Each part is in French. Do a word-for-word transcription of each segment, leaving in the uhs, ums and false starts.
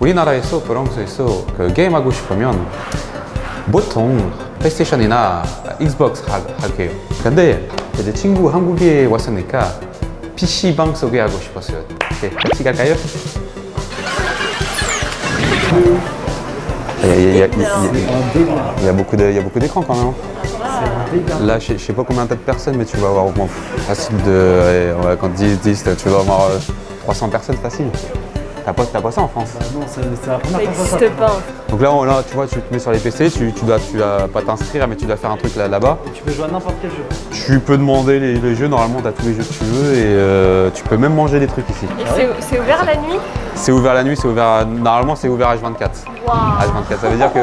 우리나라에서 프랑스에서 그 게임하고 싶으면 보통 플레이스테이션이나 엑스박스 하, 할게요. 근데 이제 친구 한국에 왔으니까 피씨방 소개하고 싶었어요. 네, 같이 갈까요? Il y a, il y a, il y a, il y a beaucoup d'écrans quand même. Là, je ne sais pas combien t'as de personnes, mais tu vas avoir au moins facile de... Quand dix, dix, tu vas avoir trois cents personnes facile. T'as pas, pas ça en France. Bah non, c'est la première fois. Ça n'existe pas. Donc là, on, là, tu vois, tu te mets sur les P C, tu, tu dois, tu dois pas t'inscrire, mais tu dois faire un truc là-bas. Là tu peux jouer à n'importe quel jeu. Tu peux demander les, les jeux, normalement, t'as tous les jeux que tu veux et euh, tu peux même manger des trucs ici. C'est ouvert la nuit? C'est ouvert la nuit, c'est ouvert. Normalement, c'est ouvert H vingt-quatre. Wow. H vingt-quatre, ça veut dire que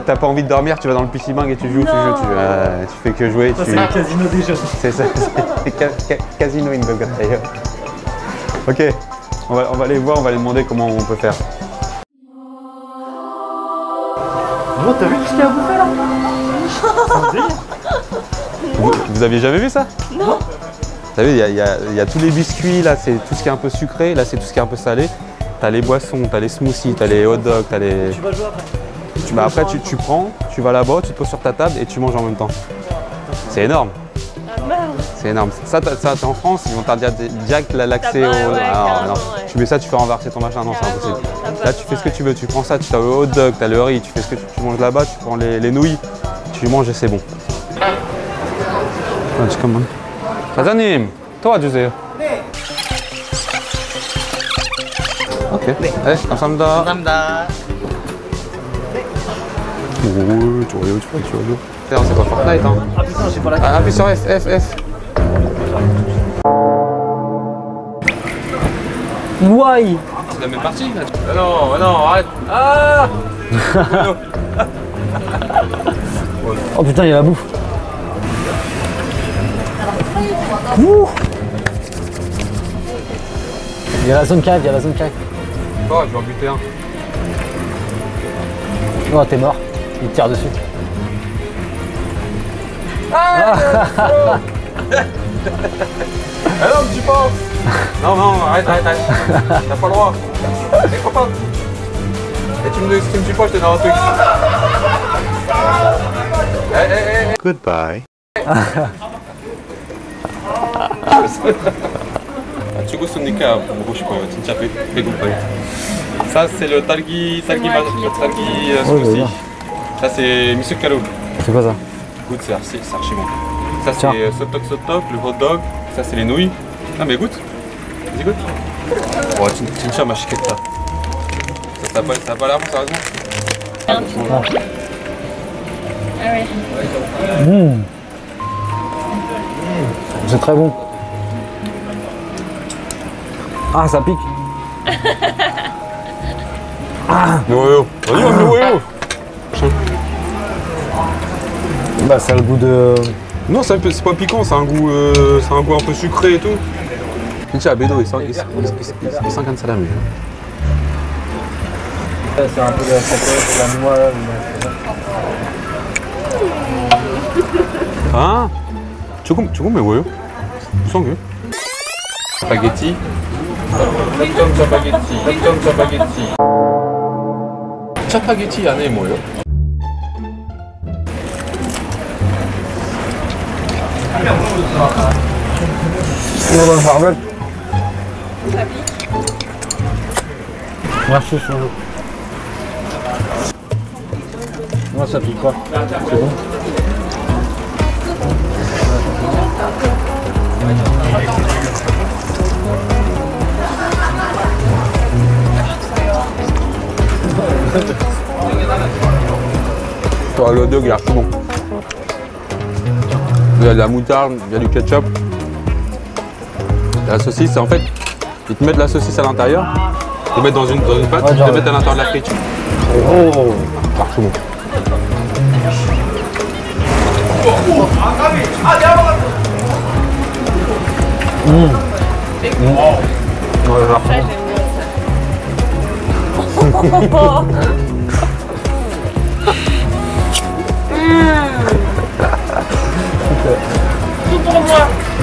t'as pas envie de dormir, tu vas dans le PCBang et tu joues, non. tu joues, tu, euh, tu fais que jouer. C'est un casino des jeux. C'est ça, c'est ca, ca, casino in the d'ailleurs. Ok. On va, on va aller voir, on va aller demander comment on peut faire. Oh, t'as vu ce qu'il y a à bouffer là? Vous, vous aviez jamais vu ça? Non. T'as vu, il y a, y, a, y a tous les biscuits, là c'est tout ce qui est un peu sucré, là c'est tout ce qui est un peu salé. T'as les boissons, t'as les smoothies, t'as les hot dogs, t'as les... Tu vas jouer après. Tu, bah, après tu, tu prends, tu vas là-bas, tu te poses sur ta table et tu manges en même temps. C'est énorme. C'est énorme. Ça, t'es en France, ils vont t'interdire direct l'accès au... Ouais, ah, non. Ouais. Tu mets ça, tu fais renverser ton machin, non c'est impossible. Là tu fais ce que tu veux, tu prends ça, tu as le hot dog, tu as le riz, tu fais ce que tu, tu manges là-bas, tu prends les, les nouilles, tu manges et c'est bon. Tu commandes. 사장님, 도와주세요. 네. 오케이. 네. 네, 감사합니다. 감사합니다. 네. 오, 좋아요, 좋아요, 좋아요. C'est pas Fortnite, hein. Appuie sur, j'ai pas la carte. Appuie sur F, F, F. Why? C'est la même partie là. Non, non, arrête. Ah oh putain, il y a la bouffe. Ouh. Il y a la zone cave, il y a la zone cave. Oh, je vais en buter un. Oh, t'es mort. Il tire dessus. Ah, ah non, tu penses. Non, non, arrête, arrête, arrête. T'as pas le droit. T'es copain. Et tu me, si tu me tues pas, je te donne un truc. Hey, hey, hey. Goodbye. Ça, c'est le targi, targi, targi, smoothie. Ça, c'est Monsieur Calo. C'est quoi ça? Goûte, c'est archi, archi bon. Ça c'est euh, sotok sotok, le hot dog, ça c'est les nouilles. Ah mais goûte, vas-y goûte. Oh, tu me tiens ma chiquette là. Ça n'a pas l'air bon, ça raison. Ah ouais. Mmh. C'est très bon. Ah ça pique. Ah noyo, noyo, noyo. Bah ça a le goût de... Non c'est pas piquant, c'est un goût euh, c'est un goût un peu sucré et tout. Pincha à Bédo, il sent qu'un salami. C'est un peu de la chapelle, de la noix là. Ah tu comprends, tu comprends, mais ouais. Tu sens que... Chapagetti. Chapagetti. Chapagetti. Chapagetti 안에 뭐예요? Merci sur l'eau. Moi ça pique pas. C'est bon. Toi le deux gars, c'est bon. Il y a de la moutarde, il y a du ketchup, il y a la saucisse. En fait, ils te mettent la saucisse à l'intérieur, ils te mettent dans une, dans une pâte, ouais, ils te mettent à l'intérieur de la friture. Oh, partout. Mmh. Mmh. Ouais, partout. Tout pour moi.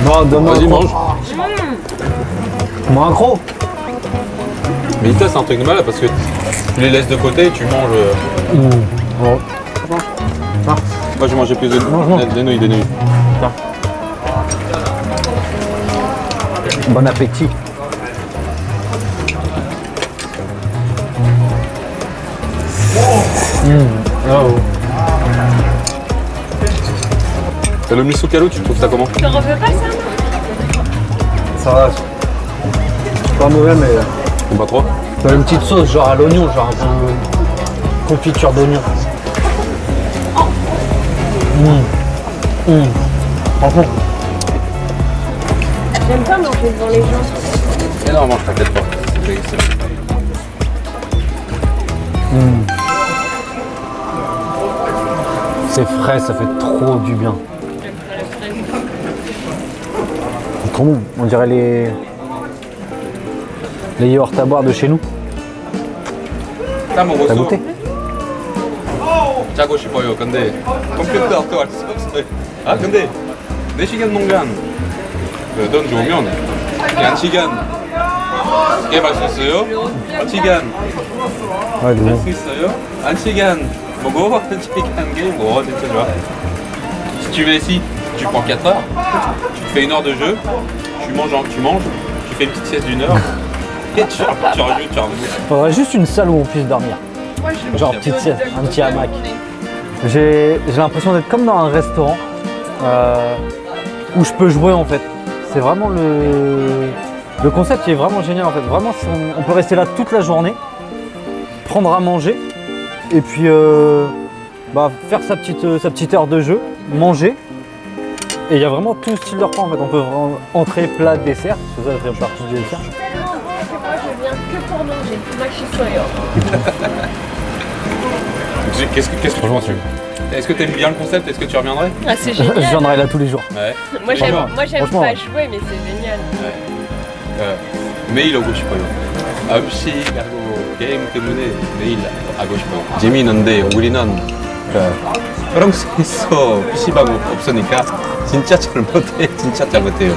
Non, donne-moi. Vas-y, mange. Moi un croc. Mais ça c'est un truc de malade parce que tu les laisses de côté et tu manges. Mmh. Oh. Ah. Moi j'ai mangé plus de nouilles, des nouilles, des nouilles. Ah. Bon appétit. Mmh. Oh. Et le miso calou, tu trouves ça comment? Tu refais pas ça? Ça va. C'est pas mauvais mais. C'est pas trop. T'as une petite sauce genre à l'oignon, genre un peu confiture d'oignon. Mmh. Mmh. Par contre. J'aime pas manger devant les gens. Et non, mange, t'inquiète pas. C'est excellent. Mmh. C'est frais, ça fait trop du bien. C'est trop bon, on dirait les... les yaourts à boire de chez nous. T'as goûté? 짜고 싶어요. 근데 컴퓨터 앞도 할 수가 없어요. 아 근데 네 시간 동안 넌 좋으면 한 시간 개발 수 있어요? 한 시간 할 수 있어요? 한 시간 보고 한 시간 게임 뭐 진짜 좋아. Si tu veux ici, tu prends quatre heures, tu fais une heure de jeu, tu manges, tu manges, tu fais une petite sieste d'une heure et tu rejoues, tu rejoues, tu rejoues. Faudrait juste une salle où on puisse dormir. Genre petite sieste, un petit hamac. J'ai l'impression d'être comme dans un restaurant euh, où je peux jouer en fait. C'est vraiment le... le concept qui est vraiment génial en fait. Vraiment, si on, on peut rester là toute la journée, prendre à manger et puis euh, bah, faire sa petite, euh, sa petite heure de jeu, manger. Et il y a vraiment tout style de repas en fait. On peut entrer plat, dessert, parce que ça fait partie du dessert. Qu'est-ce que, qu'est-ce que franchement tu... Est-ce que t'aimes bien le concept? Est-ce que tu reviendrais? Ah c'est génial. Je viendrai là tous les jours. Ouais. Moi j'aime pas jouer mais c'est génial. Ouais. Euh, 매일 오고 싶어요. 없이 그리고 게임 때문에 매일 하고 싶어요. 재미있는데 우리는 프랑스에서 피씨방이 없으니까 진짜 잘 못해. 진짜 잘 못해요.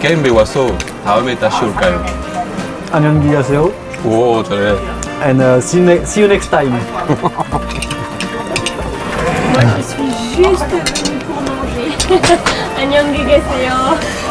게임 배워서 다음에 다시 올까요? 안녕히 가세요. Oh, 잘해. And uh, see, you see you next time. Moi, je suis juste venue pour manger. 안녕히 계세요.